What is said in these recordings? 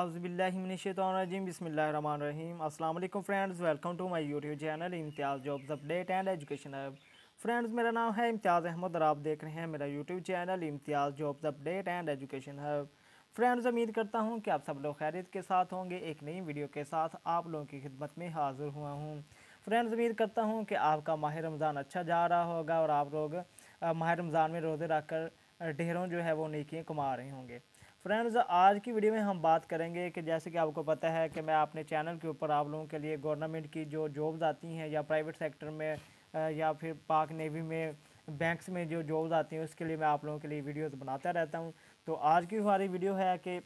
औज़ुबिल्लाहि मिनश्शैतानिर्रजीम बिस्मिल्लाहिर्रहमानिर्रहीम। अस्सलाम वालेकुम friends, welcome to my YouTube channel Imtiaz jobs update and education app. Friends, मेरा नाम है इम्तियाज़ अहमद और आप देख रहे हैं मेरा YouTube channel Imtiaz jobs update and education app. Friends, उम्मीद करता हूं कि आप सब लोग खैरियत के साथ होंगे। एक नई वीडियो के साथ आप लोगों की खिदमत में हाज़िर हुआ हूं। फ्रेंड्स, उम्मीद करता हूं कि आपका माह रमज़ान अच्छा जा रहा होगा और आप लोग माह रमज़ान में रोज़े रखकर ढेरों जो है वो नेकियां कमा रहे होंगे। फ्रेंड्स, आज की वीडियो में हम बात करेंगे कि जैसे कि आपको पता है कि मैं अपने चैनल के ऊपर आप लोगों के लिए गवर्नमेंट की जो जॉब्स आती हैं या प्राइवेट सेक्टर में या फिर पाक नेवी में, बैंक्स में जो जॉब्स आती हैं, उसके लिए मैं आप लोगों के लिए वीडियोस बनाता रहता हूं। तो आज की हमारी वीडियो है कि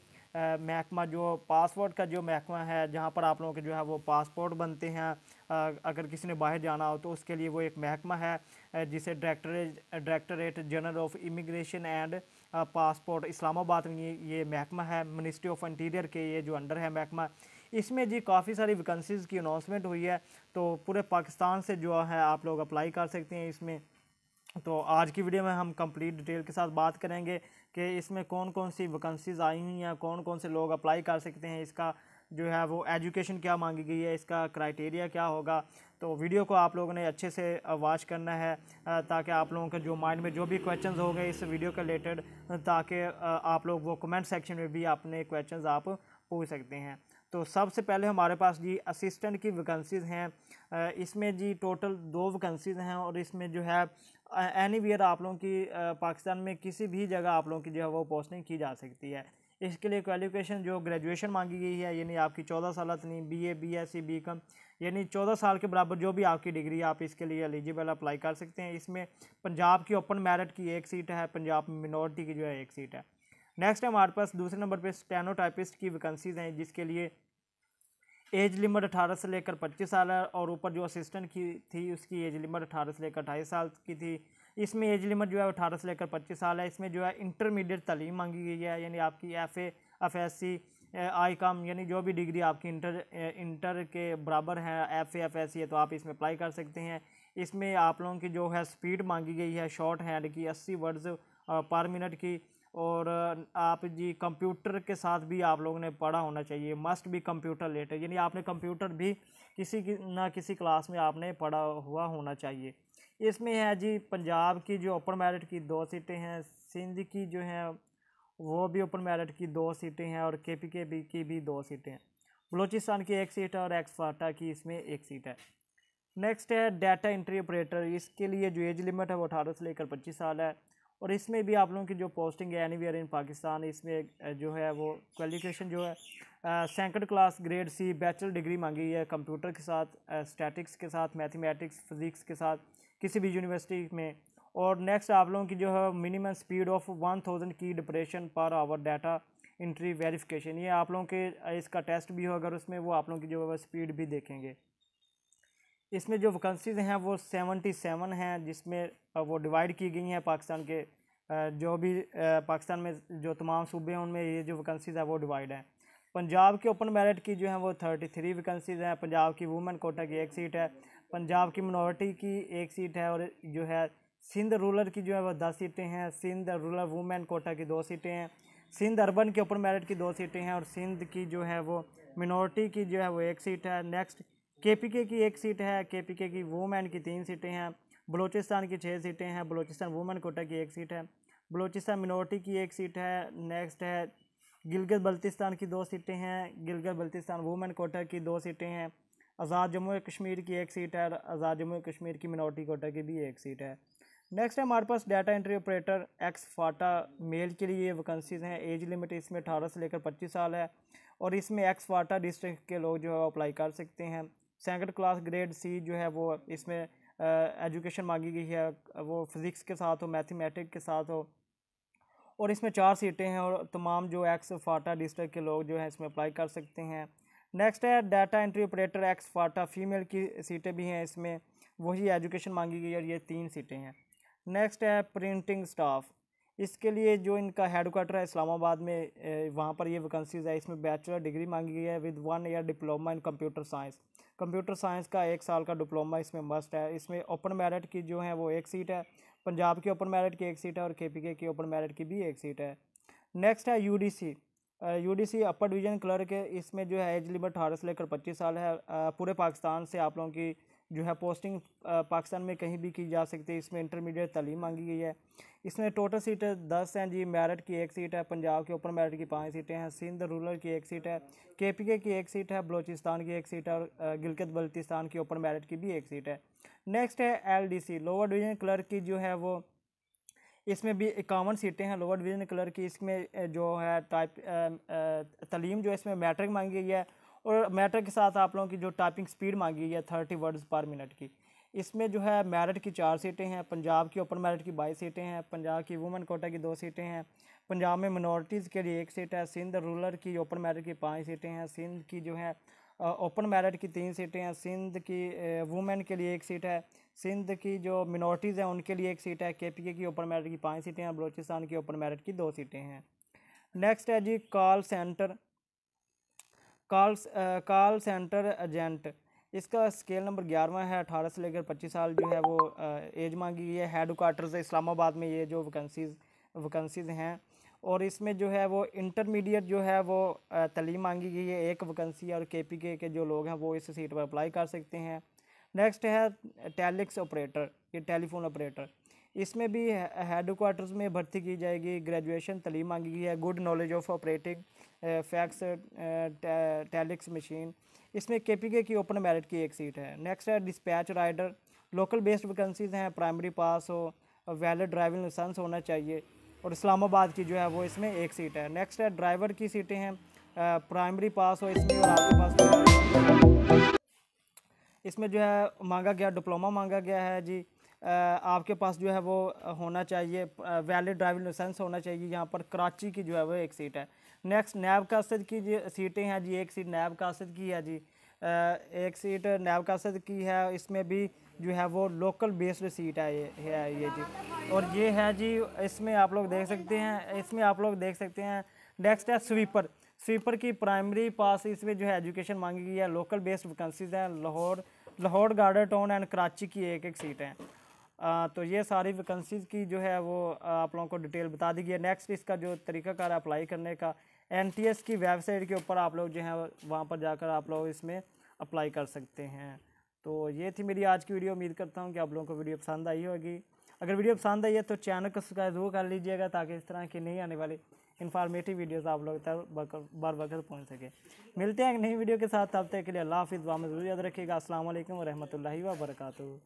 महकमा जो पासपोर्ट का जो महकमा है, जहाँ पर आप लोगों के जो है वो पासपोर्ट बनते हैं, अगर किसी ने बाहर जाना हो तो उसके लिए वो एक महकमा है जिसे directorate general of immigration and passport Islamabad में ये महकमा है। मिनिस्ट्री ऑफ इंटीरियर के ये जो अंडर है महकमा, इसमें जी काफ़ी सारी वैकेंसीज़ की अनाउंसमेंट हुई है। तो पूरे पाकिस्तान से जो है आप लोग अप्लाई कर सकते हैं इसमें। तो आज की वीडियो में हम कंप्लीट डिटेल के साथ बात करेंगे कि इसमें कौन कौन सी वैकेंसीज़ आई हुई हैं, कौन कौन से लोग अप्लाई कर सकते हैं, इसका जो है वो एजुकेशन क्या मांगी गई है, इसका क्राइटेरिया क्या होगा। तो वीडियो को आप लोगों ने अच्छे से वॉच करना है ताकि आप लोगों के जो माइंड में जो भी क्वेश्चंस हो गए इस वीडियो के रिलेटेड, ताकि आप लोग वो कमेंट सेक्शन में भी अपने क्वेश्चंस आप पूछ सकते हैं। तो सबसे पहले हमारे पास जी असिस्टेंट की वैकेंसीज़ हैं। इसमें जी टोटल 2 वैकेंसीज़ हैं और इसमें जो है एनीवेयर आप लोगों की पाकिस्तान में किसी भी जगह आप लोगों की जो है वो पोस्टिंग की जा सकती है। इसके लिए क्वालिफिकेशन जो ग्रेजुएशन मांगी गई है, यानी आपकी 14 साल तनी BA BSc BCom, यानी 14 साल के बराबर जो भी आपकी डिग्री, आप इसके लिए एलिजिबल अप्लाई कर सकते हैं। इसमें पंजाब की ओपन मेरिट की 1 सीट है, पंजाब में मिनॉरिटी की जो है 1 सीट है। नेक्स्ट है हमारे पास दूसरे नंबर पर स्टेनोटाइपिस्ट की वैकेंसीज़ हैं, जिसके लिए एज लिमिट 18 से लेकर 25 साल है और ऊपर जो असिस्टेंट की थी उसकी एज लिमिट 18 से लेकर 28 साल की थी। इसमें एज लिमिट जो है 18 से लेकर 25 साल है। इसमें जो है इंटरमीडिएट तालीम मांगी गई है, यानी आपकी FA FSC ICOM, यानी जो भी डिग्री आपकी इंटर के बराबर है, FA FSC है, तो आप इसमें अप्लाई कर सकते हैं। इसमें आप लोगों की जो है स्पीड मांगी गई है शॉर्ट हैंड की 80 वर्ड्स पर मिनट की, और आप जी कंप्यूटर के साथ भी आप लोगों ने पढ़ा होना चाहिए, मस्ट बी कंप्यूटर रिलेटेड, यानी आपने कंप्यूटर भी किसी ना किसी क्लास में आपने पढ़ा हुआ होना चाहिए। इसमें है जी पंजाब की जो ओपन मेरिट की 2 सीटें हैं, सिंध की जो हैं वो भी ओपन मेरिट की 2 सीटें हैं और KPKB की भी 2 सीटें हैं, बलूचिस्तान की 1 सीट है और एक्सफाटा की इसमें 1 सीट है। नेक्स्ट है डाटा एंट्री ऑपरेटर, इसके लिए जो एज लिमिट है वो 18 से लेकर 25 साल है और इसमें भी आप लोगों की जो पोस्टिंग है एनीवेयर इन पाकिस्तान। इसमें जो है वो क्वालिफिकेशन जो है second class grade C bachelor degree मांगी है, कंप्यूटर के साथ, स्टैटिक्स के साथ, मैथमेटिक्स, फिजिक्स के साथ, किसी भी यूनिवर्सिटी में। और नेक्स्ट आप लोगों की जो है मिनिमम स्पीड ऑफ 1000 की depression per hour data entry verification, ये आप लोगों के इसका टेस्ट भी होगा और उसमें वो आप लोगों की जो है स्पीड भी देखेंगे। इसमें जो वैकेंसीज़ हैं वो 77 हैं, जिसमें वो डिवाइड की गई हैं पाकिस्तान के जो भी पाकिस्तान में जो तमाम सूबे हैं उनमें ये जो वैकेंसीज़ है वो डिवाइड हैं। पंजाब के ओपन मेरिट की जो है वो 33 वैकेंसीज़ हैं, पंजाब की वुमेन कोटा की 1 सीट है, पंजाब की मिनॉरिटी की 1 सीट है और जो है सिंध रूरल की जो है वो 10 सीटें हैं, सिंध रूरल वुमेन कोटा की 2 सीटें हैं, सिंध अर्बन के ओपन मेरिट की 2 सीटें हैं और सिंध की जो है वो मिनॉरिटी की जो है वो 1 सीट है। नेक्स्ट KPK की 1 सीट है, KPK की वुमेन की 3 सीटें हैं, बलूचिस्तान की 6 सीटें हैं, बलूचिस्तान वुमेन कोटा की 1 सीट है, बलूचिस्तान मिनॉरिटी की 1 सीट है। नेक्स्ट है गिलगित बल्तिस्तान की 2 सीटें हैं, गिलगित बल्तिस्तान वुमेन कोटा की 2 सीटें हैं, आज़ाद जम्मू कश्मीर की 1 सीट है, आज़ाद जम्मू कश्मीर की मिनॉरिटी कोटा की भी 1 सीट है। नेक्स्ट है हमारे पास data entry operator ex FATA male के लिए वैकेंसीज़ हैं, एज लिमिट इसमें 18 से लेकर 25 साल है और इसमें एक्सफाटा डिस्ट्रिक्ट के लोग जो है अप्लाई कर सकते हैं। सेकंड क्लास ग्रेड C जो है वो इसमें एजुकेशन मांगी गई है, वो फिज़िक्स के साथ हो, मैथमेटिक्स के साथ हो और इसमें 4 सीटें हैं और तमाम जो एक्सफाटा डिस्ट्रिक्ट के लोग जो है इसमें अप्लाई कर सकते हैं। नेक्स्ट है data entry operator ex FATA female की सीटें भी हैं, इसमें वही एजुकेशन मांगी गई है और ये 3 सीटें हैं। नेक्स्ट है प्रिंटिंग स्टाफ, इसके लिए जो इनका हेडक्वार्टर है इस्लामाबाद में, वहाँ पर ये वैकेंसीज़ है। इसमें बैचलर डिग्री मांगी गई है with 1 year diploma in computer science, computer science का 1 साल का डिप्लोमा इसमें मस्ट है। इसमें ओपन मेरिट की जो है वो 1 सीट है, पंजाब की ओपन मेरिट की 1 सीट है और KPK की ओपन मेरिट की भी 1 सीट है। नेक्स्ट है UDC, UDC upper division clerk, इसमें जो है एज लिमिट 18 से लेकर 25 साल है। पूरे पाकिस्तान से आप लोगों की जो है पोस्टिंग पाकिस्तान में कहीं भी की जा सकती है। इसमें इंटरमीडिएट तालीम मांगी गई है। इसमें टोटल सीटें 10 हैं जी। मेरिट की 1 सीट है, पंजाब के ऊपर मेरिट की 5 सीटें हैं, सिंध रूरल की 1 सीट है, केपीके की 1 सीट है, बलूचिस्तान की 1 सीट है और गिलगित बल्तिस्तान की ऊपर मेरिट की भी 1 सीट है। नेक्स्ट है एलडीसी लोअर डिवीज़न क्लर्क की जो है वो, इसमें भी 51 सीटें हैं लोअर डिवीज़न क्लर्क की। इसमें जो है टाइप तालीम जो है इसमें मैट्रिक मांगी गई है और मैट्रिक के साथ आप लोगों की जो टाइपिंग स्पीड मांगी गई है 30 वर्ड्स पर मिनट की। इसमें जो है मेरिट की 4 सीटें हैं, पंजाब की ओपन मेरिट की 22 सीटें हैं, पंजाब की वुमेन कोटा की 2 सीटें हैं, पंजाब में मिनॉरिटीज़ के लिए 1 सीट है, सिंध रूरल की ओपन मेरिट की 5 सीटें हैं, सिंध की जो है ओपन मेरिट की 3 सीटें हैं, सिंध की वुमेन के लिए 1 सीट है, सिंध की जो मिनॉरिटीज़ हैं उनके लिए 1 सीट है, केपीके की ओपन मेरिट की 5 सीटें हैं, बलूचिस्तान की ओपन मेरिट की 2 सीटें हैं। नेक्स्ट है जी कॉल सेंटर एजेंट। इसका स्केल नंबर 11वां है, 18 से लेकर 25 साल जो है वो एज मांगी गई है। हेड क्वार्टर्स इस्लामाबाद में ये जो वैकेंसीज़ हैं और इसमें जो है वो इंटरमीडिएट जो है वो तालीम मांगी गई है 1 वैकेंसी और केपीके के जो लोग हैं वो इस सीट पर अप्लाई कर सकते हैं। नेक्स्ट है टेलिक्स ऑपरेटर, ये टेलीफोन ऑपरेटर। इसमें भी हेड क्वार्टर्स में भर्ती की जाएगी। ग्रेजुएशन तालीम मांगी गई है, good knowledge of operating fax telex machine. इसमें केपीके की ओपन मेरिट की 1 सीट है। नेक्स्ट है dispatch rider, local based vacancies हैं, प्राइमरी पास हो, वैलिड ड्राइविंग लाइसेंस होना चाहिए और इस्लामाबाद की जो है वो इसमें 1 सीट है। नेक्स्ट है ड्राइवर की सीटें हैं, प्राइमरी पास हो इसमें और आपके पास इसमें जो है मांगा गया डिप्लोमा मांगा गया है जी। आपके पास जो है वो होना चाहिए, वैलिड ड्राइविंग लाइसेंस होना चाहिए। यहाँ पर कराची की जो है वो 1 सीट है। नेक्स्ट नैब कासद की जी सीटें हैं जी, 1 सीट नैब कासद की है जी, 1 सीट नैब कासद की है। इसमें भी जो है वो लोकल बेस्ड सीट है ये जी और ये है जी, इसमें आप लोग देख सकते हैं, इसमें आप लोग देख सकते हैं। नेक्स्ट है स्वीपर, स्वीपर की प्राइमरी पास, इसमें जो है एजुकेशन मांगी गई है, लोकल बेस्ड वैकेंसीज हैं, Lahore garden town and Karachi की 1-1 सीट हैं। तो ये सारी वैकेंसीज की जो है वो आप लोगों को डिटेल बता दी गई है। नेक्स्ट इसका जो तरीकाकार है अप्लाई करने का, NTS की वेबसाइट के ऊपर आप लोग जो है वहाँ पर जाकर आप लोग इसमें अप्लाई कर सकते हैं। तो ये थी मेरी आज की वीडियो। उम्मीद करता हूँ कि आप लोगों को वीडियो पसंद आई होगी। अगर वीडियो पसंद आई है तो चैनल को सब्सक्राइब जरूर कर लीजिएगा ताकि इस तरह की नई आने वाली इन्फॉर्मेटिव वीडियोस आप लोग तक बर वक्त पहुँच सके। मिलते हैं एक नई वीडियो के साथ, तब तक के लिए अल्लाह हाफिज़। वाम ज़रूर याद रखिएगा। अस्सलाम वालेकुम व रहमतुल्लाहि व बरकातहू।